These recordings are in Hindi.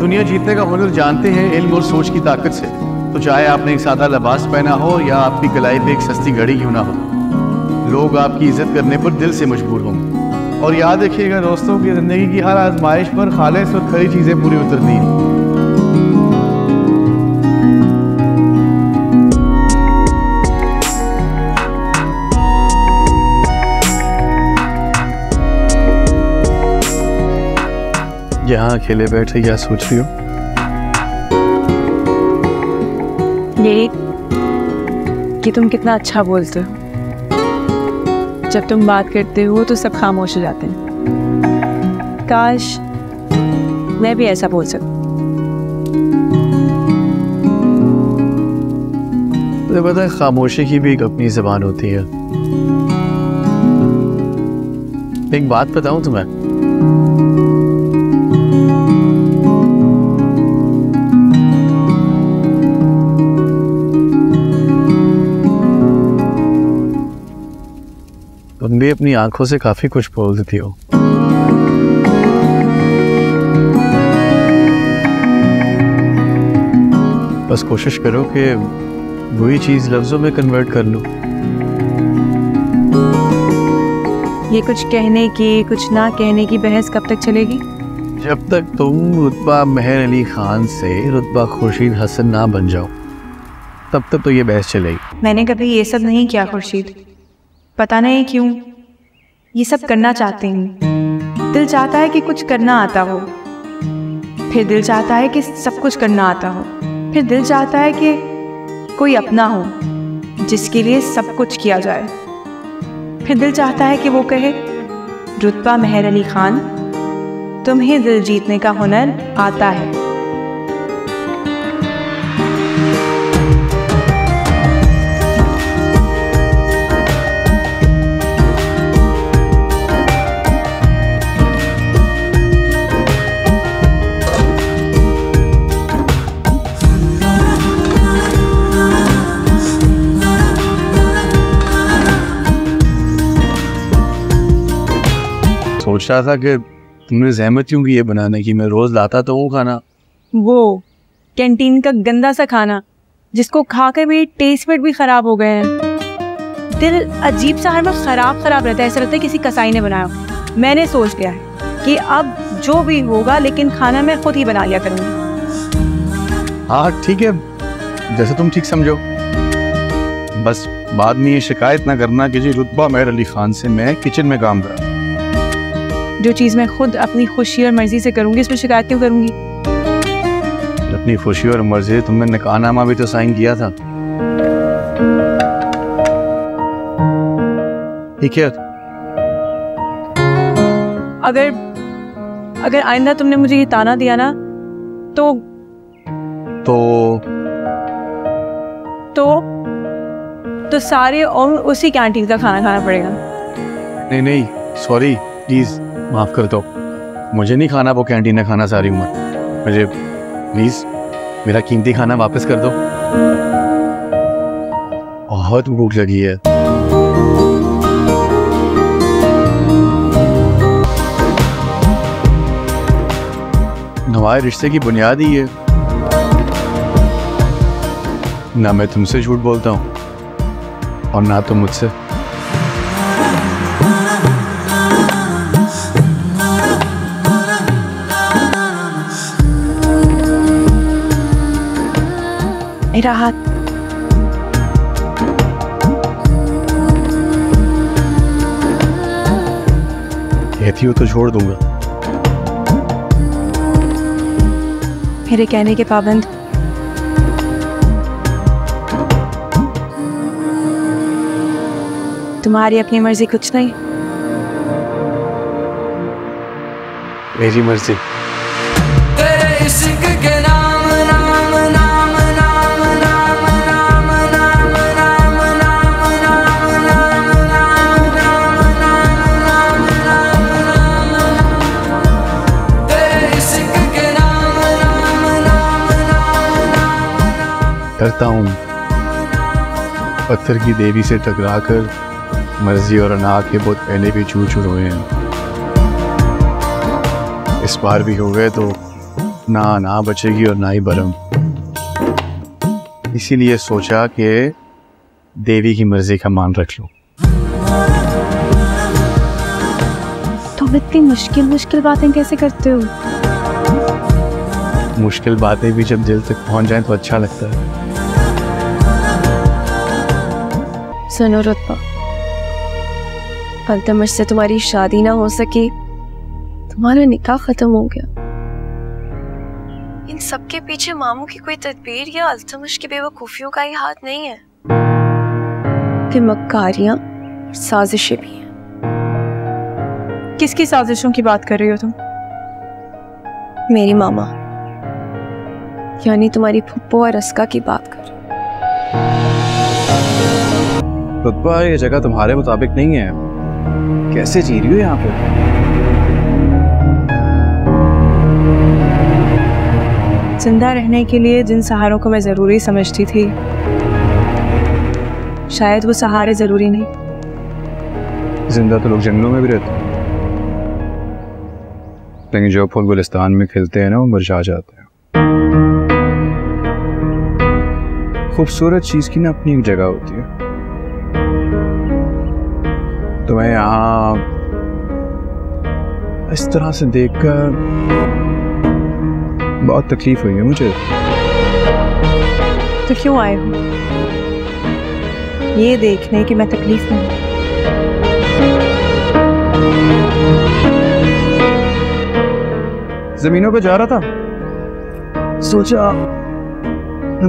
दुनिया जीतने का हुनर जानते हैं इल्म और सोच की ताकत से, तो चाहे आपने एक सादा लिबास पहना हो या आपकी कलाई पे एक सस्ती घड़ी क्यों ना हो, लोग आपकी इज्जत करने पर दिल से मजबूर होंगे। और याद रखिएगा दोस्तों की जिंदगी की हर आजमाइश पर खालिस और खरी चीजें पूरी उतरती हैं। यहाँ अकेले बैठे क्या सोच रही हो? ये कि तुम कितना अच्छा बोलते हो, जब तुम बात करते हो तो सब खामोश हो जाते हैं। काश मैं भी ऐसा बोल सकूं। मुझे पता है खामोशी की भी एक अपनी ज़बान होती है। एक बात बताऊं तुम्हें, तुम भी अपनी आंखों से काफी कुछ बोल देती हो। बस कोशिश करो कि वही चीज लफ्जों में कन्वर्ट कर लो। ये कुछ कहने की कुछ ना कहने की बहस कब तक चलेगी? जब तक तुम रुतबा महर अली खान से रुतबा खुर्शीद हसन ना बन जाओ तब तक तो ये बहस चलेगी। मैंने कभी ये सब नहीं किया खुर्शीद, पता नहीं क्यों ये सब करना चाहते हैं। दिल चाहता है कि कुछ करना आता हो, फिर दिल चाहता है कि सब कुछ करना आता हो, फिर दिल चाहता है कि कोई अपना हो जिसके लिए सब कुछ किया जाए, फिर दिल चाहता है कि वो कहे रुतबा महर अली खान तुम्हें दिल जीतने का हुनर आता है। सोच रहा था कि तुमने जहमत क्यों की ये बनाने की, मैं रोज लाता तो हूँ खाना, वो कैंटीन का गंदा सा खाना जिसको खा के मेरे टेस्ट बड भी खराब हो गए हैं। दिल अजीब सा हर वक्त खराब रहता है, ऐसा लगता है किसी कसाई ने बनाया। मैंने सोच लिया है कि अब जो भी होगा लेकिन खाना मैं खुद ही बना लिया करूँगी। हाँ ठीक है, जैसे तुम ठीक समझो, बस बाद में ये शिकायत ना करना कि जी रुतबा महर अली खान से मैं किचन में काम कर रहा। जो चीज़ मैं खुद अपनी खुशी और मर्जी से करूंगी इसमें शिकायत क्यों करूंगी? अपनी खुशी और मर्जी से तुमने निकाहनामा भी तो साइन किया था। ठीक है, अगर आइंदा तुमने मुझे ये ताना दिया ना तो सारे और उसी कैंटीन का खाना खाना पड़ेगा। नहीं सॉरी, प्लीज माफ कर दो, मुझे नहीं खाना वो कैंटीन में खाना सारी उम्र। मुझे प्लीज मेरा कीमती खाना वापस कर दो, बहुत भूख लगी है। हमारे रिश्ते की बुनियाद ही है ना, मैं तुमसे झूठ बोलता हूँ और ना तुम मुझसे। मेरा हाथ। कहती हो तो छोड़ दूंगा। मेरे कहने के पाबंद। तुम्हारी अपनी मर्जी कुछ नहीं। मेरी मर्जी। करता हूँ पत्थर की देवी से टकरा कर मर्जी और अनाह के बहुत पहले भी चूर चूर हुए हैं। इस बार भी हो गए तो ना अनाह बचेगी और ना ही बरम। इसीलिए सोचा कि देवी की मर्जी का मान रख लो। तुम इतनी मुश्किल मुश्किल बातें कैसे करते हो? मुश्किल बातें भी जब दिल तक पहुंच जाएं तो अच्छा लगता है। सुनो रुतबा, अल्तमश से तुम्हारी शादी ना हो सकी, तुम्हारा निकाह खत्म हो गया। इन सब के पीछे मामू की कोई तदबीर या अल्तमश की बेवकूफियों का ही हाथ नहीं है कि मक्कारियां और साजिशें भी हैं। किसकी साजिशों की बात कर रही हो तुम? मेरी मामा यानी तुम्हारी फुप्पो और अस्का की बात कर रही। रुतबा, ये जगह तुम्हारे मुताबिक नहीं है। कैसे जी रही हो यहाँ पे? जिंदा रहने के लिए जिन सहारों को मैं जरूरी समझती थी, शायद वो सहारे जरूरी नहीं। जिंदा तो लोग जंगलों में भी रहते हैं, लेकिन जो फूल गुलिस्तान में खिलते हैं ना, वो मुरझा जाते हैं। खूबसूरत चीज की ना अपनी एक जगह होती है। तो मैं यहाँ इस तरह से देखकर बहुत तकलीफ हुई है मुझे। तो क्यों आए हो? ये देखने कि मैं तकलीफ में हूँ। जमीनों पे जा रहा था, सोचा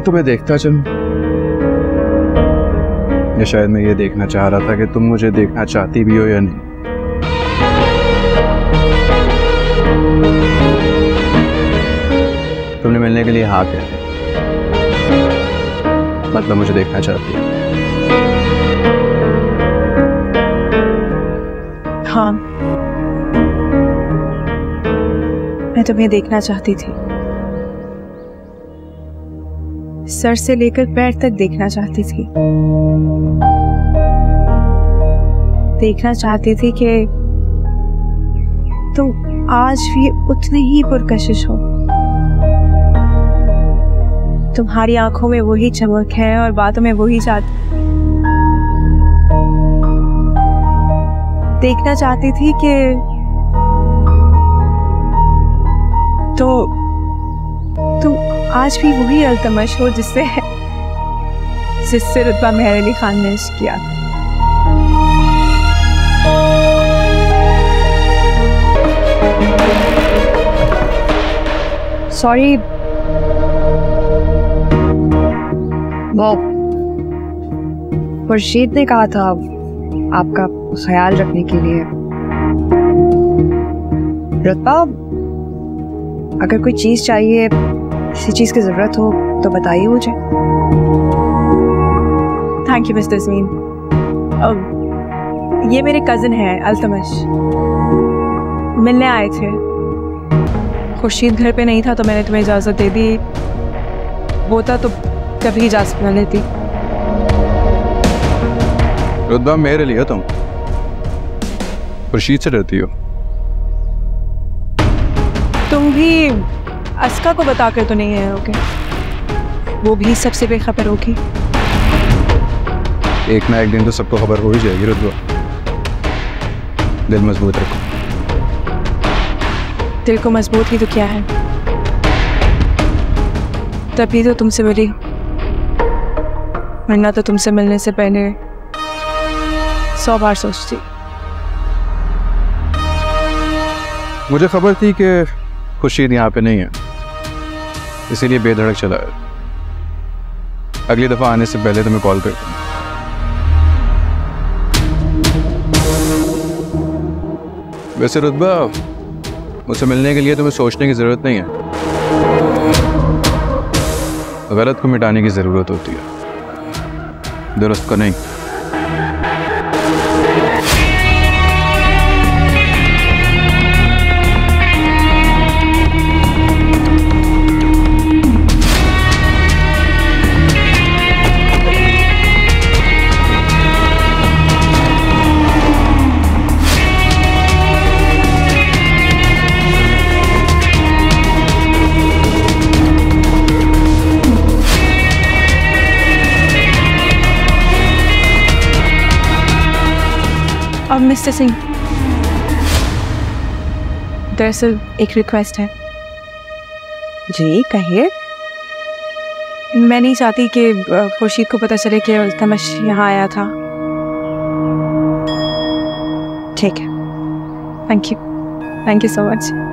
तुम्हें देखता चलूं। शायद मैं ये देखना चाह रहा था कि तुम मुझे देखना चाहती भी हो या नहीं। तुमने मिलने के लिए हाँ कह दी, मतलब मुझे देखना चाहती हो। हाँ, मैं तुम्हें देखना चाहती थी। सर से लेकर पैर तक देखना चाहती थी। देखना चाहती थी कि तुम आज भी उतने ही पुरकशिश हो। तुम्हारी आंखों में वही चमक है और बातों में वही जात। देखना चाहती थी कि तो तुम आज भी वही अल्तमश हो जिससे रुतबा मेहर अली खान ने इश्क किया। सॉरी, वो खुर्शीद ने कहा था आपका ख्याल रखने के लिए। रुतबा, अगर कोई चीज चाहिए, किसी चीज की जरूरत हो तो बताइए मुझे। Thank you mister Tasmeen. ये मेरे कजिन हैं अल्तमश, मिलने आए थे। खुर्शीद घर पे नहीं था तो मैंने तुम्हें इजाजत दे दी, वो था तो कभी इजाजत न लेती। रुतबा मेरे लिए तुम खुर्शीद से डरती हो। तुम भी अस्का को बताकर तो नहीं है? ओके, वो भी सबसे बेखबर होगी। एक ना एक दिन तो सबको खबर हो ही जाएगी। रुतबा, दिल मजबूत रखो। दिल को मजबूत ही तो क्या है, तभी तो तुमसे मिली। वरना तो तुमसे मिलने से पहले 100 बार सोचती। मुझे खबर थी कि खुर्शीद यहाँ पे नहीं है, इसीलिए बेधड़क चला है। अगली दफा आने से पहले तुम्हें कॉल करता हूँ। वैसे रुतबा, मुझसे मिलने के लिए तुम्हें सोचने की ज़रूरत नहीं है, गलत को मिटाने की ज़रूरत होती है, दुरुस्त को नहीं। मिस्टर सिंह, दरअसल एक रिक्वेस्ट है। जी कहिए। मैं नहीं चाहती कि खुर्शीद को पता चले कि अल्तमश यहाँ आया था। ठीक है, थैंक यू सो मच।